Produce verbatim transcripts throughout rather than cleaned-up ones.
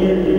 Thank you.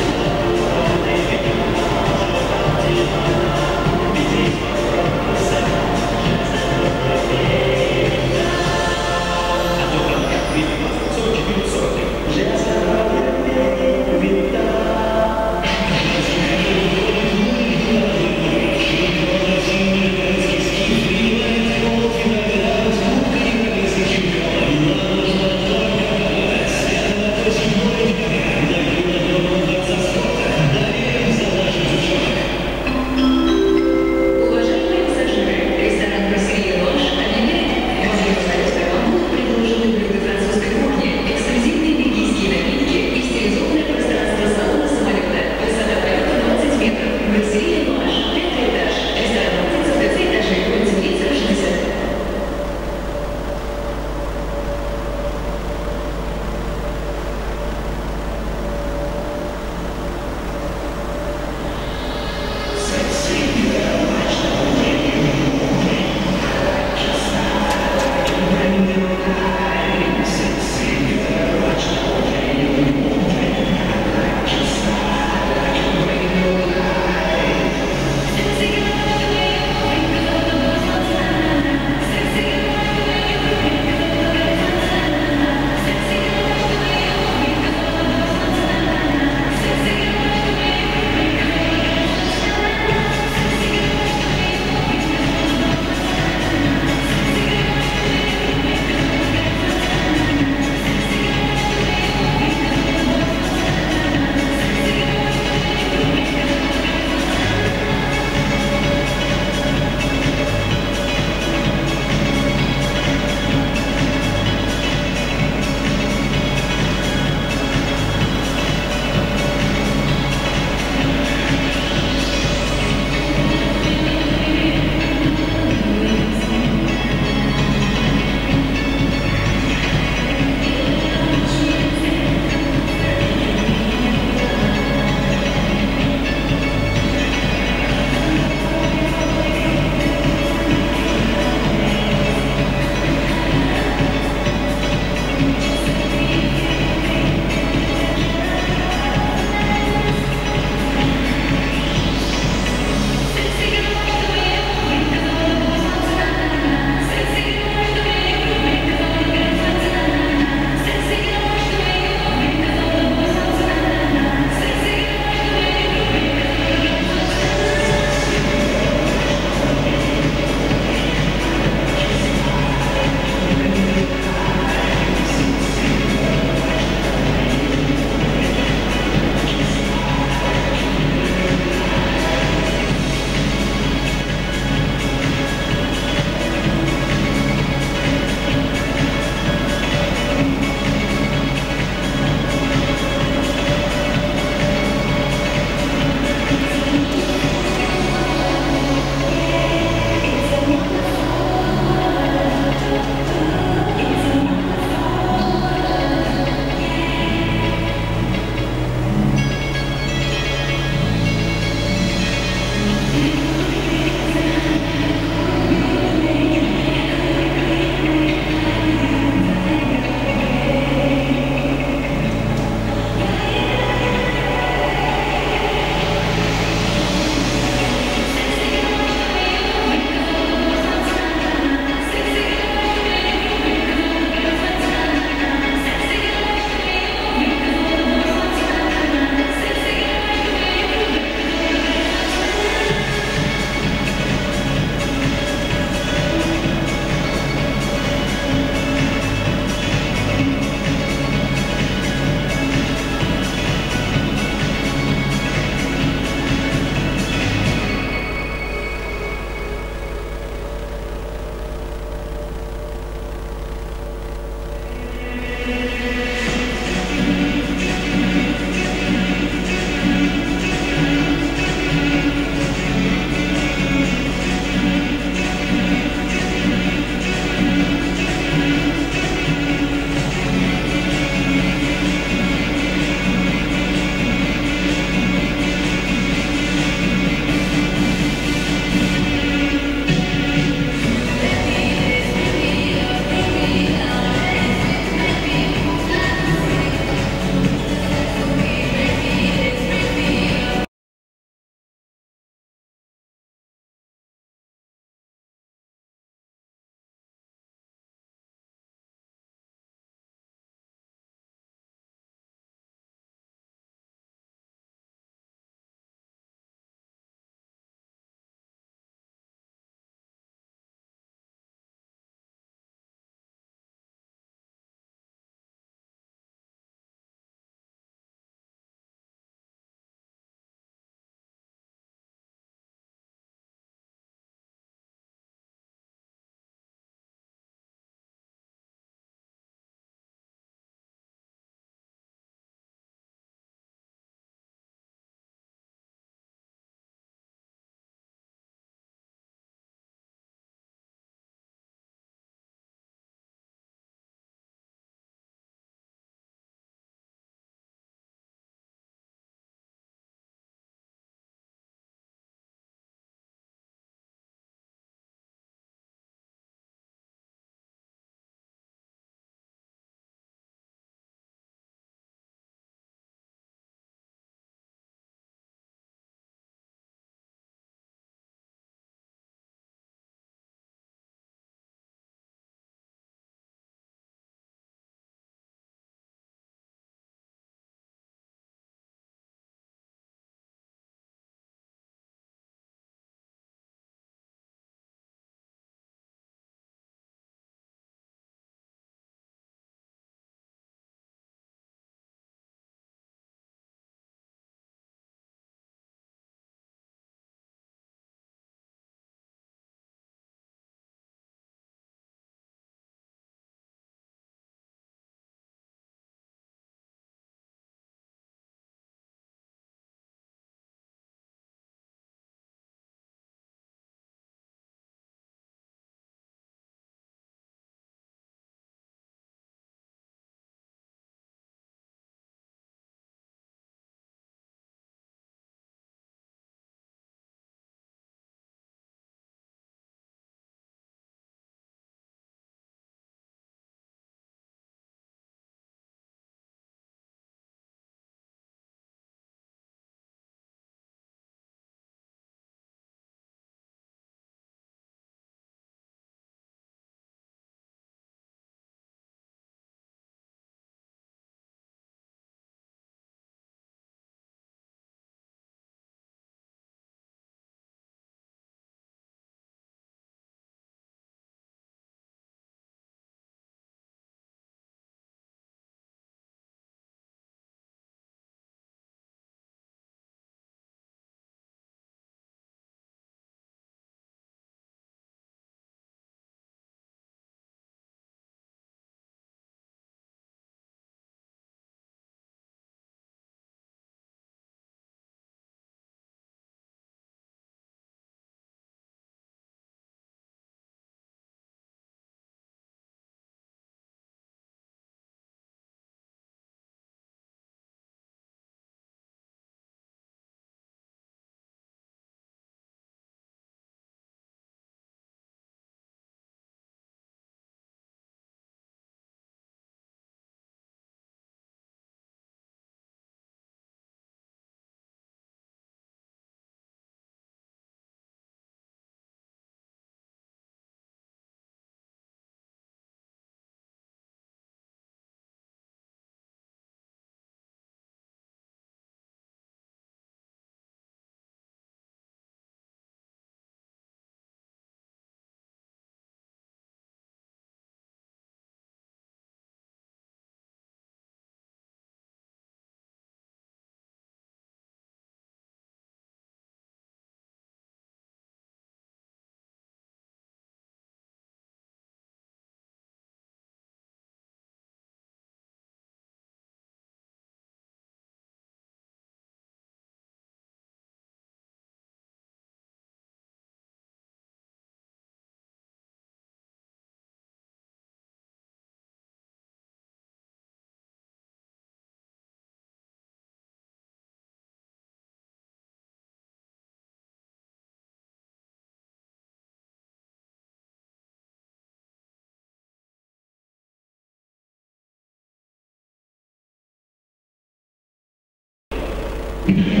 Thank you.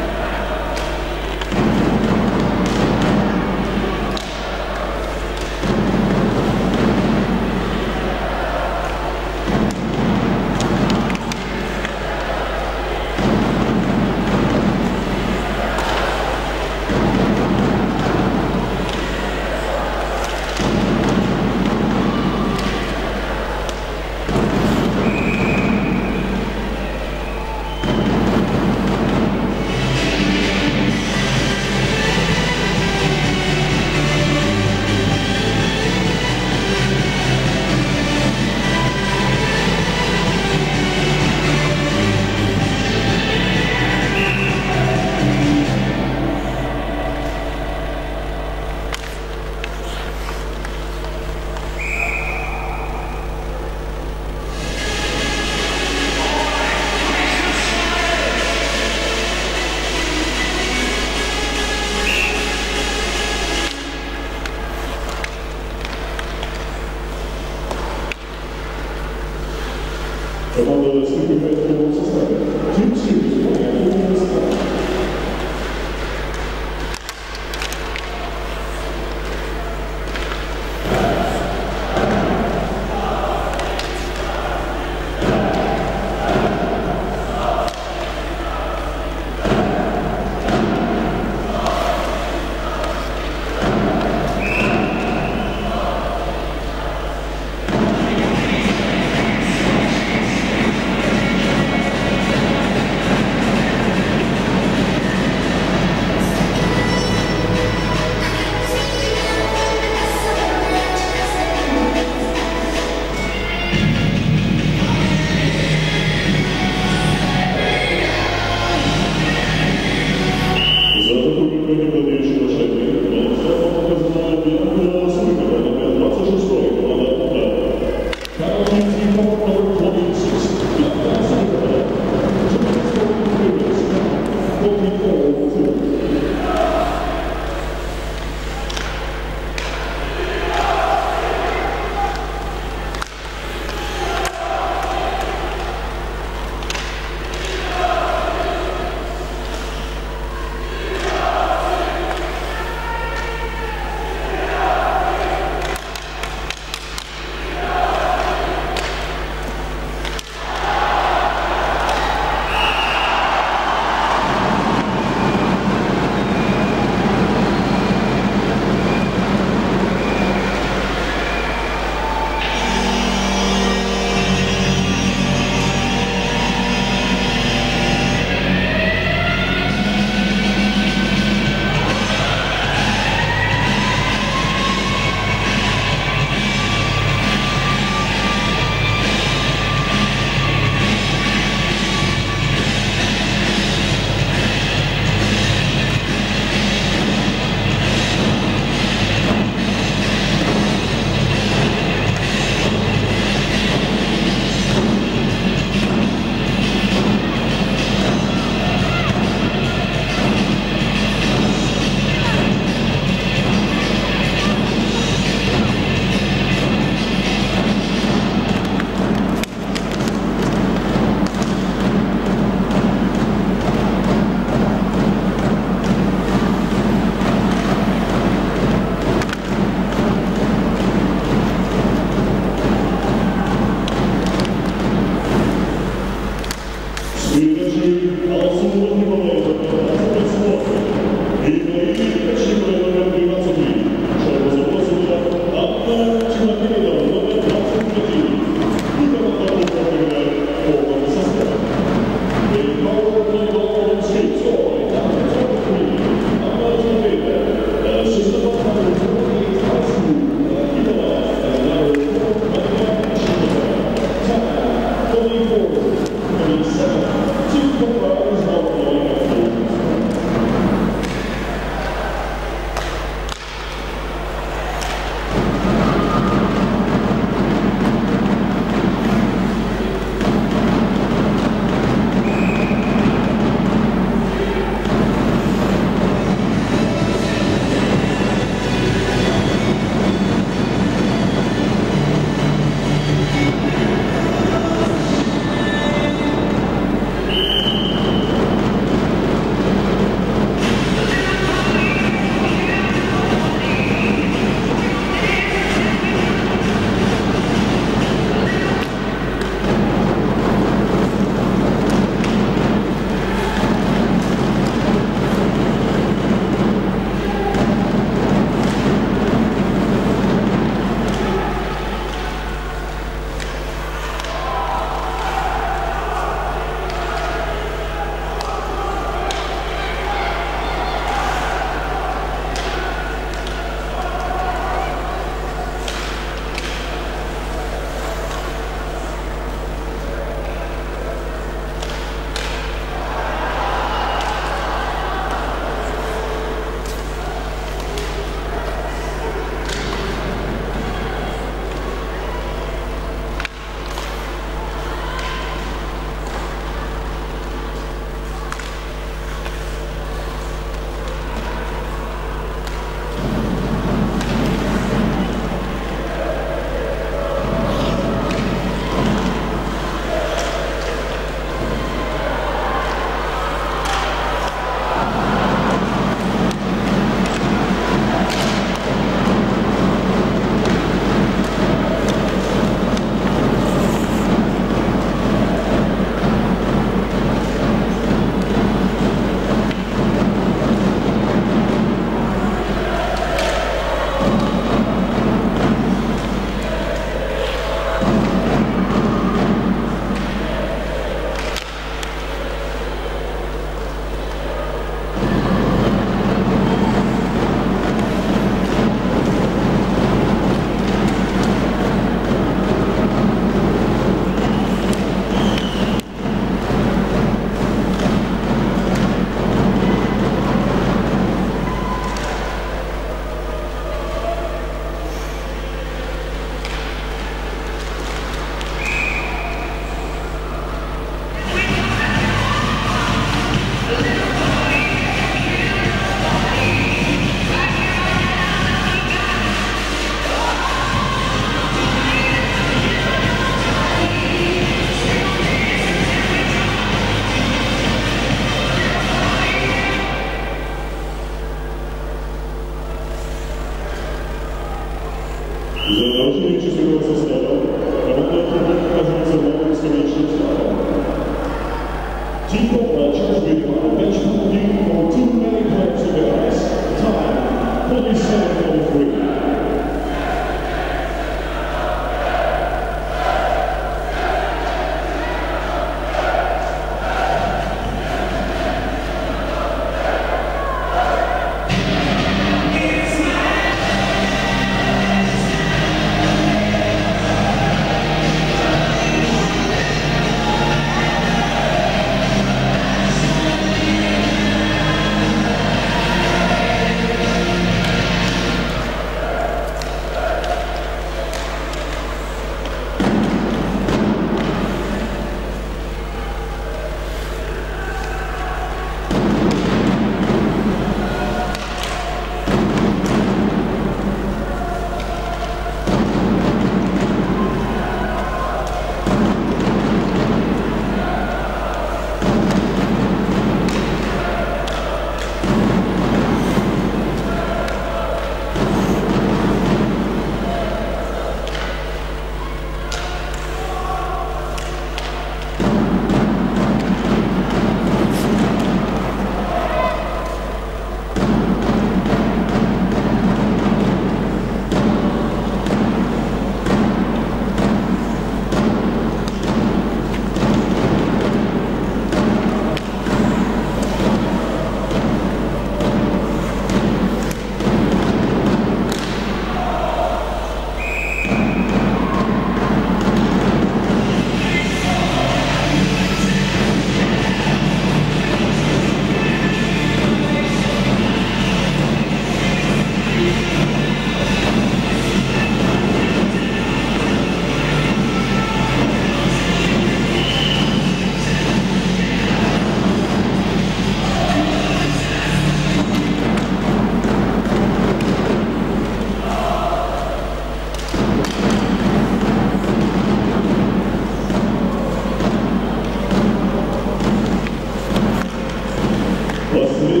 Государственных аптек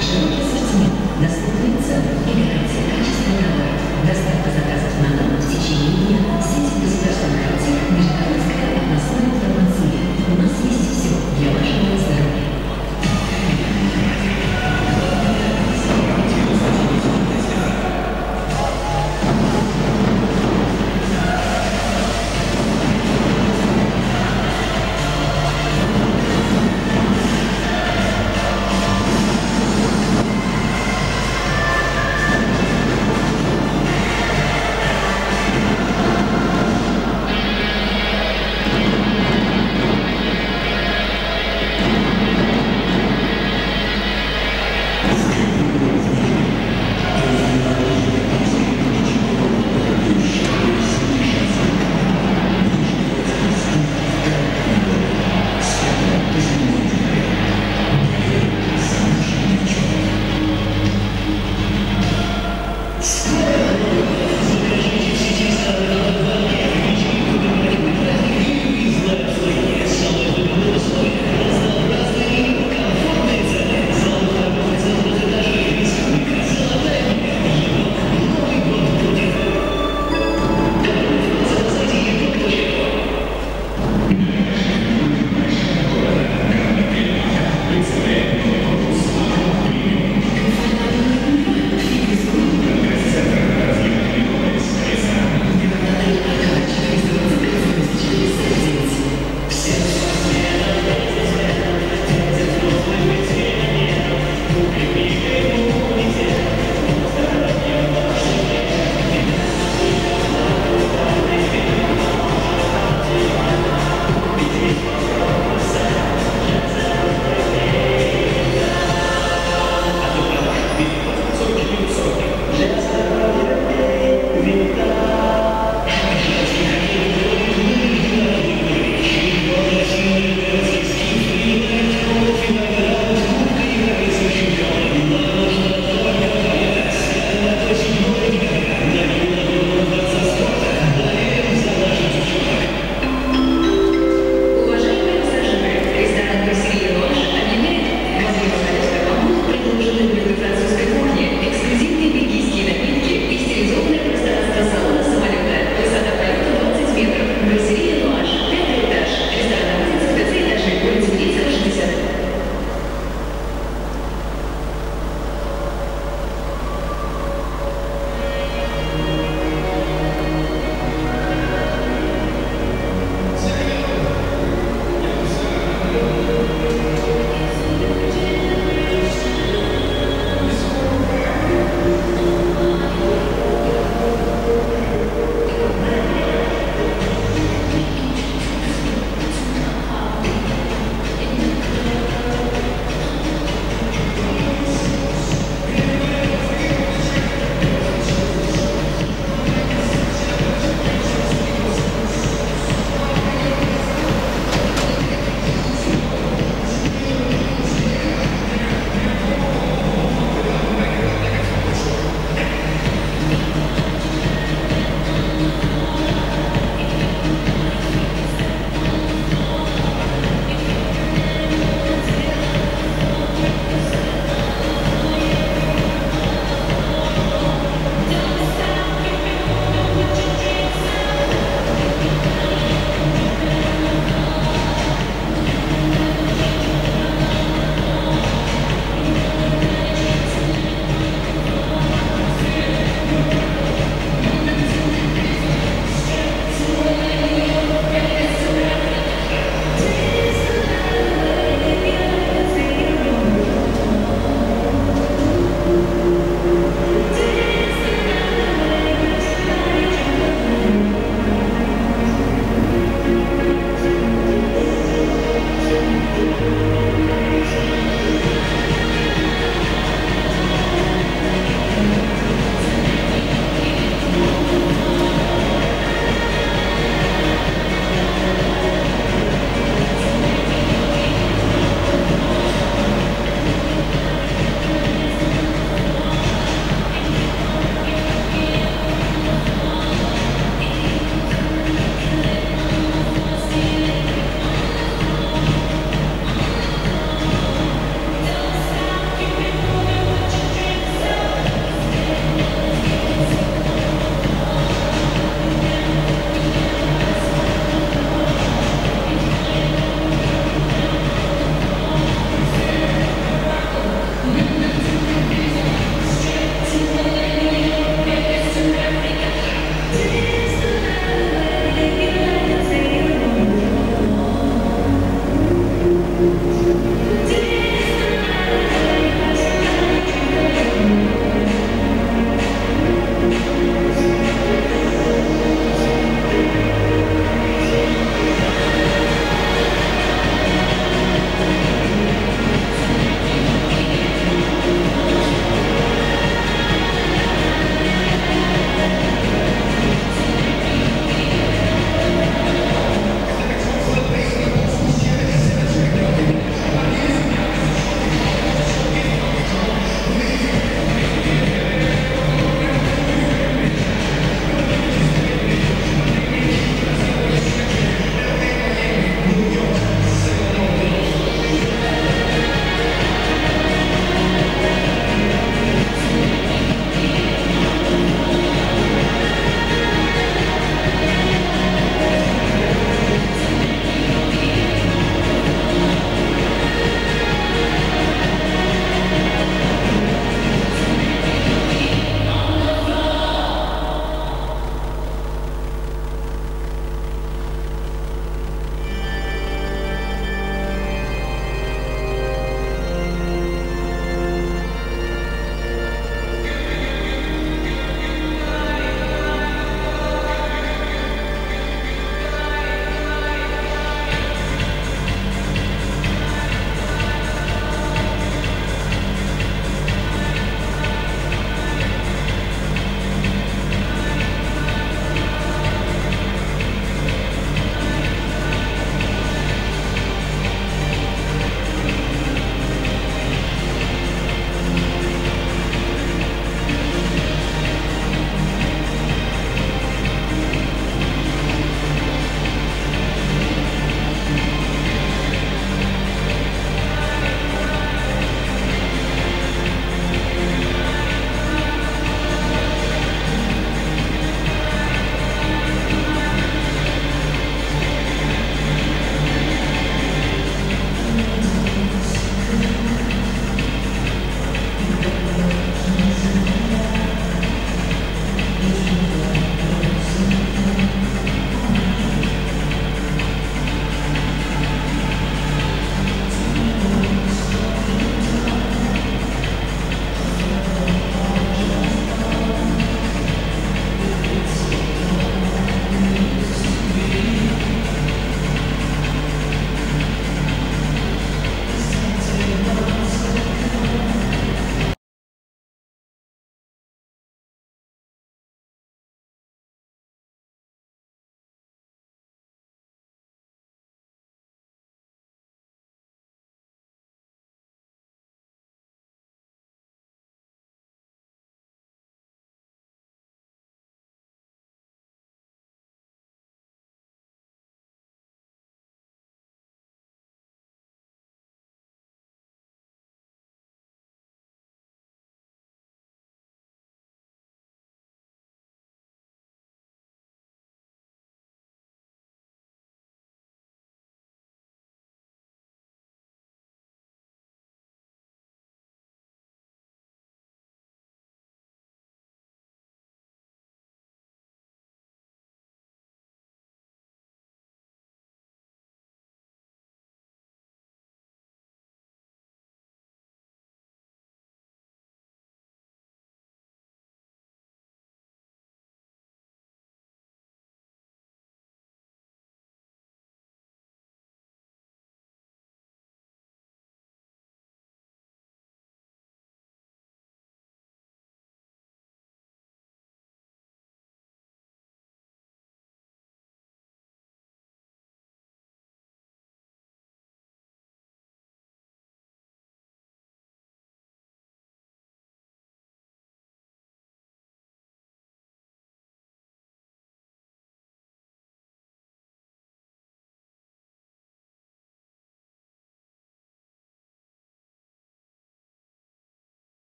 широкий ассортимент.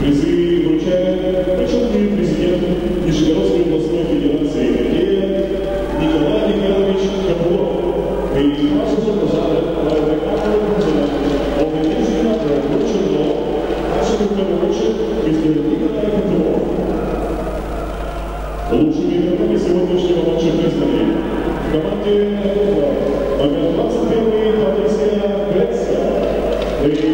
Призы вручает почетный президент Нижегородской областной федерации Алексей Николай Николаевич Крестов и Алексей Крестов. Лучшими игроками сегодняшнего матча представлены в команде номер двадцать один Алексей Крестов и Алексей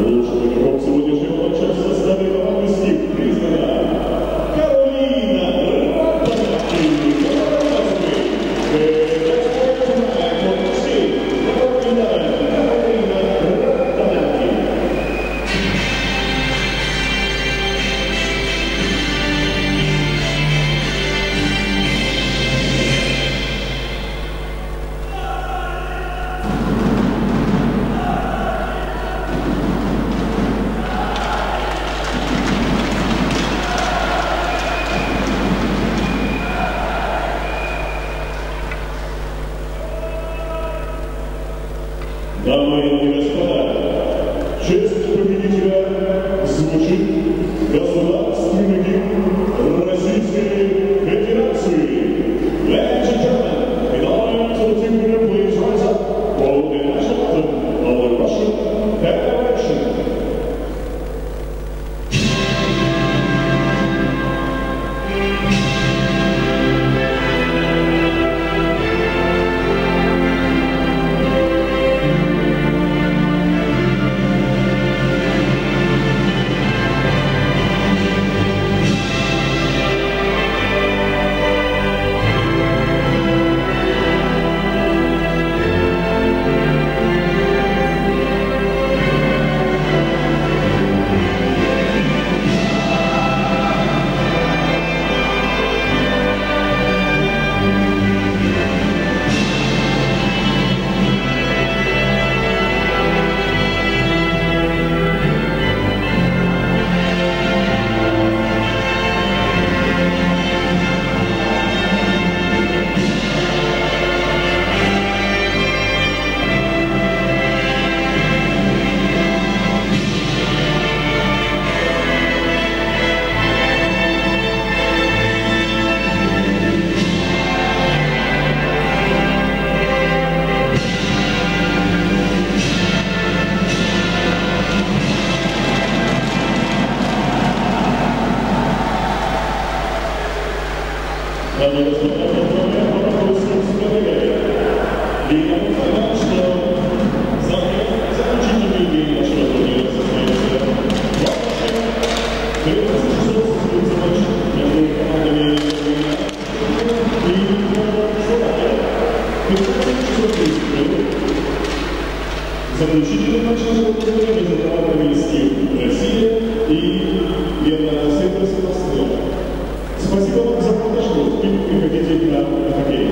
Лучшим игроком сегодняшнего матча в составе команды «Сник» признана Каролина Дамы и господа, в честь победителя звучит государственный гимн Российской Федерации. Ladies and gentlemen, in honor to the team winner, please rise up for the national anthem of the Russian Federation. Заключительный матч нашего турнира между командами «Сник» Россия и «Лена Северского». Спасибо вам за поддержку и приходите к нам на хоккей.